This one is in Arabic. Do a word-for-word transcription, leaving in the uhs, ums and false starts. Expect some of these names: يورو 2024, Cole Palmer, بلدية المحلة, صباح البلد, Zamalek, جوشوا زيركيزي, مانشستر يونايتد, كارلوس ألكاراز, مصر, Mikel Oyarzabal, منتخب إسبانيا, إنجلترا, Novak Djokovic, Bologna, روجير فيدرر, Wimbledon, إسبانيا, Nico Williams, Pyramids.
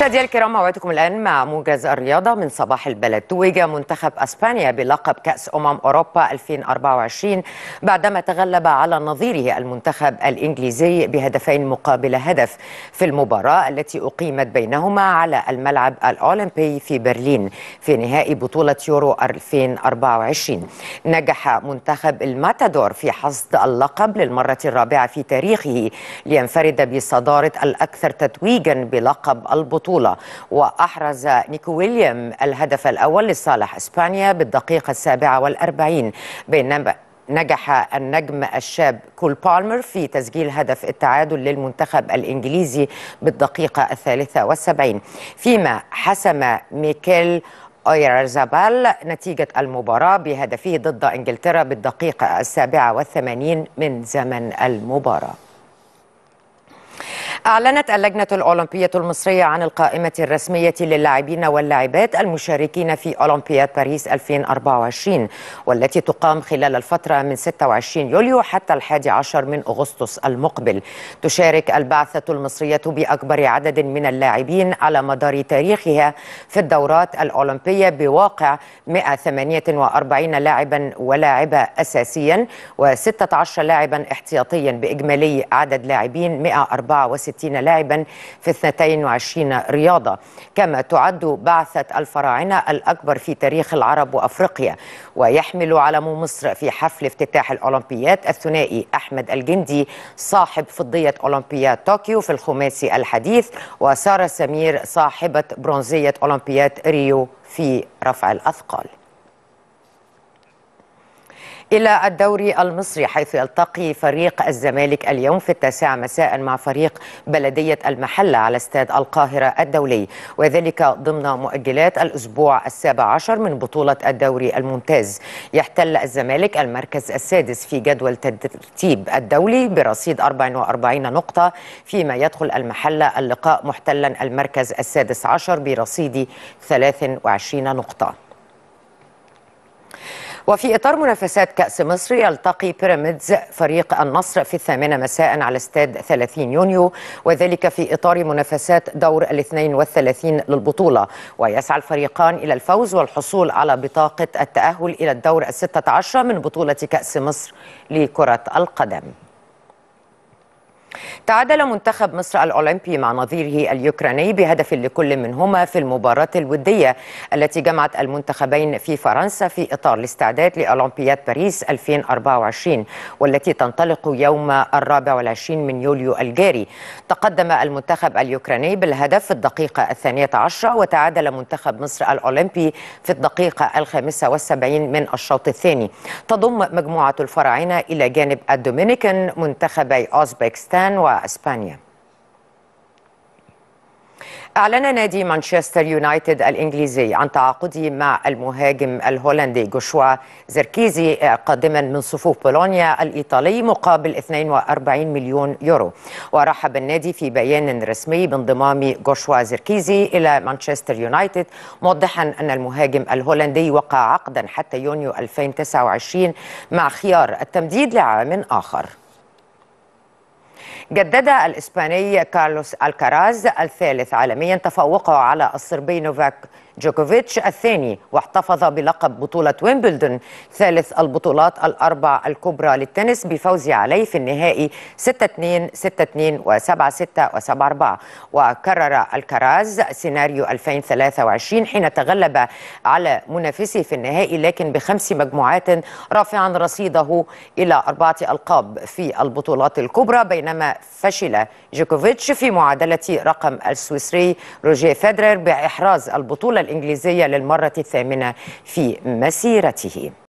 مشاهدينا الكرام، موعدكم الآن مع موجز الرياضة من صباح البلد. توج منتخب أسبانيا بلقب كأس أمم أوروبا ألفين وأربعة وعشرين بعدما تغلب على نظيره المنتخب الإنجليزي بهدفين مقابل هدف في المباراة التي أقيمت بينهما على الملعب الأولمبي في برلين في نهائي بطولة يورو ألفين وأربعة وعشرين. نجح منتخب الماتادور في حصد اللقب للمرة الرابعة في تاريخه لينفرد بصدارة الأكثر تتويجا بلقب البطولة، وأحرز نيكو ويليام الهدف الأول لصالح إسبانيا بالدقيقة السابعة والأربعين، بينما نجح النجم الشاب كول بالمر في تسجيل هدف التعادل للمنتخب الإنجليزي بالدقيقة الثالثة والسبعين، فيما حسم ميكيل أويرزابال نتيجة المباراة بهدفه ضد إنجلترا بالدقيقة السابعة والثمانين من زمن المباراة. أعلنت اللجنة الأولمبية المصرية عن القائمة الرسمية للاعبين واللاعبات المشاركين في أولمبياد باريس ألفين وأربعة وعشرين، والتي تقام خلال الفترة من ستة وعشرين يوليو حتى الحادي عشر من أغسطس المقبل. تشارك البعثة المصرية بأكبر عدد من اللاعبين على مدار تاريخها في الدورات الأولمبية بواقع مئة وثمانية وأربعين لاعبا ولاعبة أساسيا وستة عشر لاعبا احتياطيا، بإجمالي عدد لاعبين مئة وأربعة وستين لاعبا في اثنتين وعشرين رياضة. كما تعد بعثة الفراعنة الأكبر في تاريخ العرب وأفريقيا، ويحمل علم مصر في حفل افتتاح الأولمبيات الثنائي أحمد الجندي صاحب فضية أولمبياد طوكيو في الخماسي الحديث، وسارة سمير صاحبة برونزية أولمبياد ريو في رفع الأثقال. إلى الدوري المصري، حيث يلتقي فريق الزمالك اليوم في التاسعة مساء مع فريق بلدية المحلة على استاد القاهرة الدولي، وذلك ضمن مؤجلات الأسبوع السابع عشر من بطولة الدوري الممتاز. يحتل الزمالك المركز السادس في جدول الترتيب الدولي برصيد أربع وأربعين نقطة، فيما يدخل المحلة اللقاء محتلا المركز السادس عشر برصيد ثلاث وعشرين نقطة. وفي إطار منافسات كأس مصر، يلتقي بيراميدز فريق النصر في الثامنة مساء على استاد ثلاثين يونيو، وذلك في إطار منافسات دور الاثنين والثلاثين للبطولة، ويسعى الفريقان إلى الفوز والحصول على بطاقة التأهل إلى الدور الستة عشر من بطولة كأس مصر لكرة القدم. تعادل منتخب مصر الأولمبي مع نظيره اليوكراني بهدف لكل منهما في المباراة الودية التي جمعت المنتخبين في فرنسا في إطار الاستعداد لأولمبياد باريس ألفين وأربعة وعشرين، والتي تنطلق يوم الرابع والعشرين من يوليو الجاري. تقدم المنتخب اليوكراني بالهدف في الدقيقة الثانية عشرة، وتعادل منتخب مصر الأولمبي في الدقيقة الخامسة والسبعين من الشوط الثاني. تضم مجموعة الفراعنة إلى جانب الدومينيكان منتخبي أوزبكستان وإسبانيا. أعلن نادي مانشستر يونايتد الإنجليزي عن تعاقده مع المهاجم الهولندي جوشوا زيركيزي قادما من صفوف بولونيا الإيطالي مقابل اثنين وأربعين مليون يورو. ورحب النادي في بيان رسمي بانضمام جوشوا زيركيزي إلى مانشستر يونايتد، موضحا أن المهاجم الهولندي وقع عقدا حتى يونيو ألفين وتسعة وعشرين مع خيار التمديد لعام آخر. جدد الإسباني كارلوس ألكاراز الثالث عالميا تفوقه على الصربي نوفاك جوكوفيتش الثاني، واحتفظ بلقب بطولة ويمبلدون ثالث البطولات الأربع الكبرى للتنس بفوزه عليه في النهائي ستة اثنين ستة اثنين وسبعة ستة وسبعة أربعة. وكرر الكراز سيناريو ألفين وثلاثة وعشرين حين تغلب على منافسه في النهائي لكن بخمس مجموعات، رافعا رصيده إلى أربعة ألقاب في البطولات الكبرى، بينما فشل جوكوفيتش في معادلة رقم السويسري روجير فيدرر بإحراز البطولة الإنجليزية للمرة الثامنة في مسيرته.